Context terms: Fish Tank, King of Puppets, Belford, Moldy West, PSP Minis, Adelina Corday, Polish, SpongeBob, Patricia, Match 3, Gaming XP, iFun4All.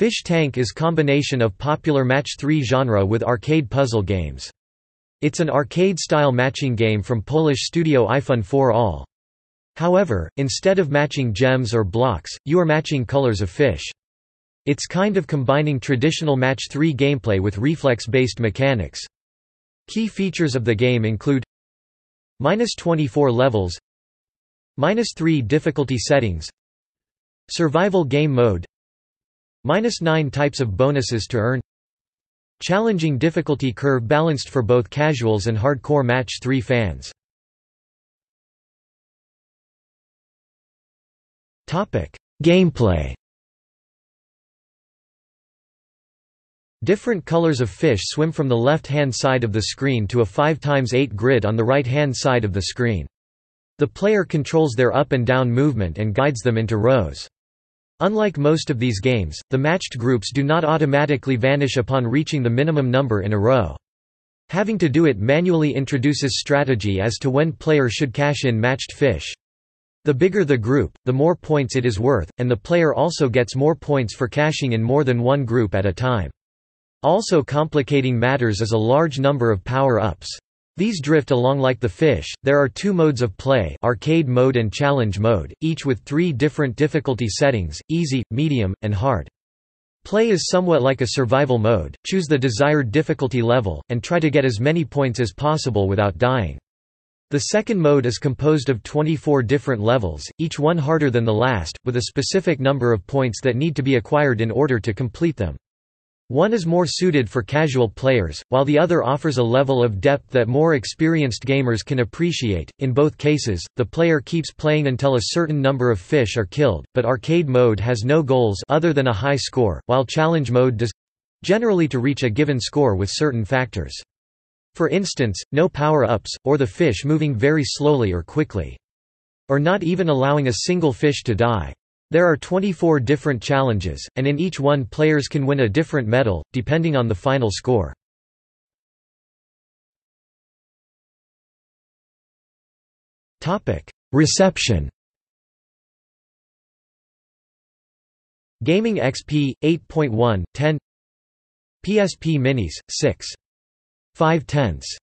Fish Tank is combination of popular Match 3 genre with arcade puzzle games. It's an arcade-style matching game from Polish studio iFun4All. However, instead of matching gems or blocks, you are matching colors of fish. It's kind of combining traditional Match 3 gameplay with reflex-based mechanics. Key features of the game include -24 levels, -3 difficulty settings, survival game mode, -9 types of bonuses to earn, challenging difficulty curve balanced for both casuals and hardcore Match 3 fans. Gameplay. Different colors of fish swim from the left-hand side of the screen to a 5x8 grid on the right-hand side of the screen. The player controls their up and down movement and guides them into rows. Unlike most of these games, the matched groups do not automatically vanish upon reaching the minimum number in a row. Having to do it manually introduces strategy as to when player should cash in matched fish. The bigger the group, the more points it is worth, and the player also gets more points for cashing in more than one group at a time. Also complicating matters is a large number of power-ups. These drift along like the fish. There are two modes of play, arcade mode and challenge mode, each with 3 different difficulty settings, easy, medium, and hard. Play is somewhat like a survival mode, choose the desired difficulty level, and try to get as many points as possible without dying. The second mode is composed of 24 different levels, each one harder than the last, with a specific number of points that need to be acquired in order to complete them. One is more suited for casual players, while the other offers a level of depth that more experienced gamers can appreciate. In both cases, the player keeps playing until a certain number of fish are killed, but arcade mode has no goals other than a high score, while challenge mode does, generally to reach a given score with certain factors. For instance, no power-ups, or the fish moving very slowly or quickly. Or not even allowing a single fish to die. There are 24 different challenges, and in each one players can win a different medal, depending on the final score. Reception. Gaming XP, 8.1, 10. PSP Minis, 6.5.